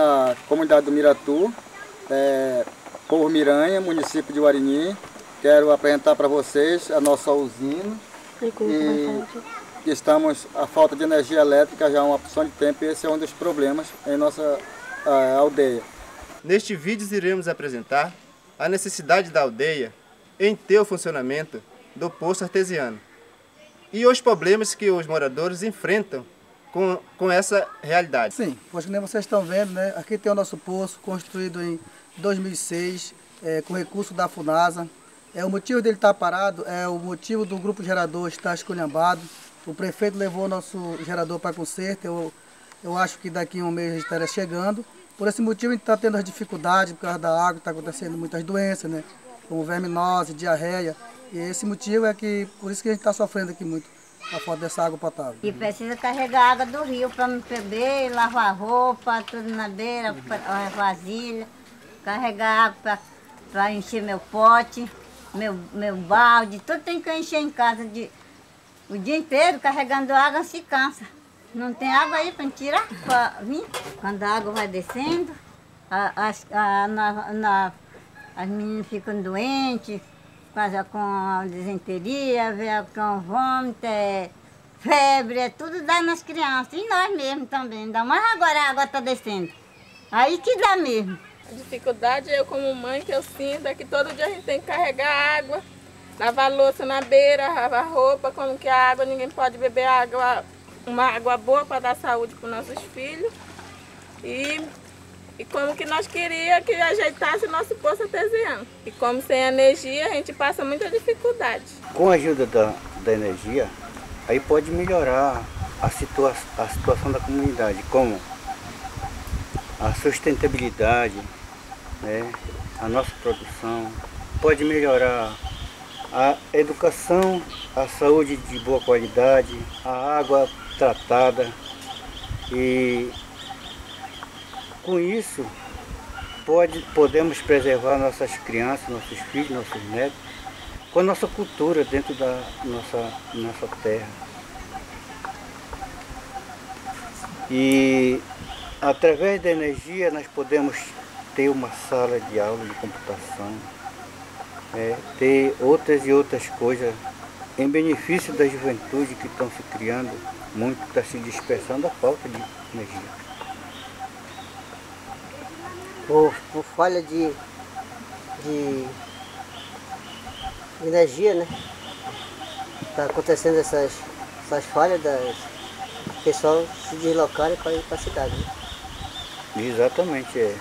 na comunidade do Miratu, povo Miranha, município de Guarini. Quero apresentar para vocês a nossa usina. E estamos, a falta de energia elétrica já há uma porção de tempo, e esse é um dos problemas em nossa aldeia. Neste vídeo iremos apresentar a necessidade da aldeia em ter o funcionamento do poço artesiano e os problemas que os moradores enfrentam com essa realidade. Sim, pois que nem vocês estão vendo, né? Aqui tem o nosso poço, construído em 2006, com recurso da FUNASA. O motivo dele estar parado é o motivo do grupo gerador estar esculhambado. O prefeito levou o nosso gerador para conserto, eu acho que daqui a um mês a gente estará chegando. Por esse motivo a gente está tendo as dificuldades por causa da água, está acontecendo muitas doenças, né? Como verminose, diarreia. E esse motivo é que, por isso que a gente está sofrendo aqui muito, a falta dessa água potável. E precisa carregar a água do rio para me beber, lavar roupa, tudo na beira, vasilha, carregar água para encher meu pote. Meu balde, tudo tem que encher em casa o dia inteiro carregando água, se cansa. Não tem água aí para tirar, para vir. Quando a água vai descendo, as meninas ficam doentes, fazem com desenteria, vem com vômito, febre, tudo dá nas crianças. E nós mesmo também, ainda mais agora a água está descendo. Aí que dá mesmo. A dificuldade, eu como mãe, que eu sinto é que todo dia a gente tem que carregar água, lavar louça na beira, lavar roupa, como que a água, ninguém pode beber água, uma água boa para dar saúde para os nossos filhos. E como que nós queríamos que ajeitasse o nosso poço artesiano. E como sem energia, a gente passa muita dificuldade. Com a ajuda da energia, aí pode melhorar a situação da comunidade, como a sustentabilidade, né? A nossa produção, pode melhorar a educação, a saúde de boa qualidade, a água tratada, e com isso podemos preservar nossas crianças, nossos filhos, nossos netos, com a nossa cultura dentro da nossa terra. E através da energia nós podemos ter uma sala de aula de computação, ter outras e outras coisas em benefício da juventude que estão se criando, muito está se dispersando a falta de energia. Por falha de energia, né? Está acontecendo essas falhas das pessoal se deslocarem para ir para a cidade, né? Exatamente, é.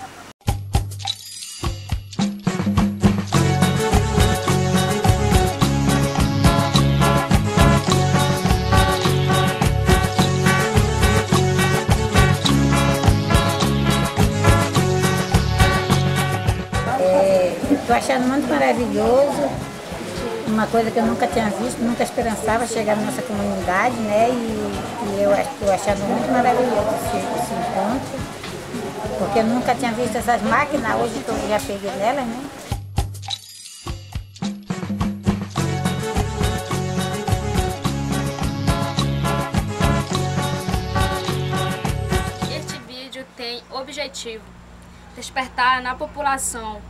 Estou achando muito maravilhoso, uma coisa que eu nunca tinha visto, nunca esperançava chegar na nossa comunidade, né? E eu estou achando muito maravilhoso esse encontro. Porque eu nunca tinha visto essas máquinas, hoje eu já peguei nelas, né? Este vídeo tem objetivo: despertar na população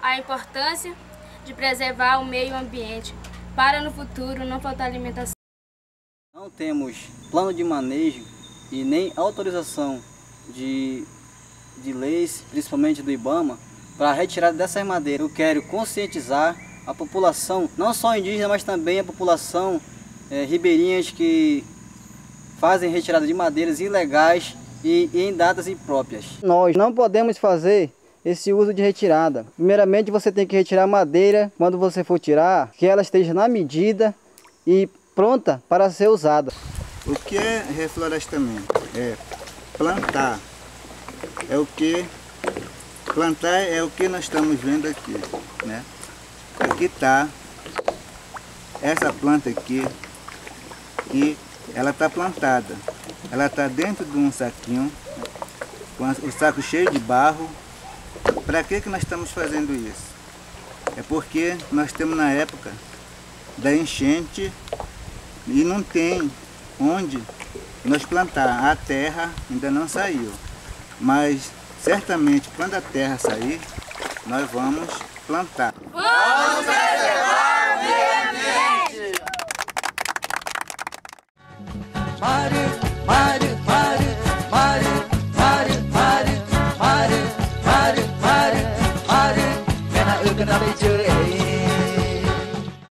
a importância de preservar o meio ambiente para no futuro não faltar alimentação. Não temos plano de manejo e nem autorização de leis, principalmente do Ibama, para a retirada dessas madeiras. Eu quero conscientizar a população, não só indígena, mas também a população ribeirinhas, que fazem retirada de madeiras ilegais e em datas impróprias. Nós não podemos fazer esse uso de retirada. Primeiramente, você tem que retirar a madeira, quando você for tirar, que ela esteja na medida e pronta para ser usada. O que é reflorestamento? É plantar. É o que nós estamos vendo aqui, né? Aqui está essa planta aqui, que ela está plantada. Ela está dentro de um saquinho, com o saco cheio de barro. Para que nós estamos fazendo isso? É porque nós temos na época da enchente e não tem onde nós plantar. A terra ainda não saiu. mas certamente quando a terra sair, nós vamos plantar. Vamos preservar o meio ambiente!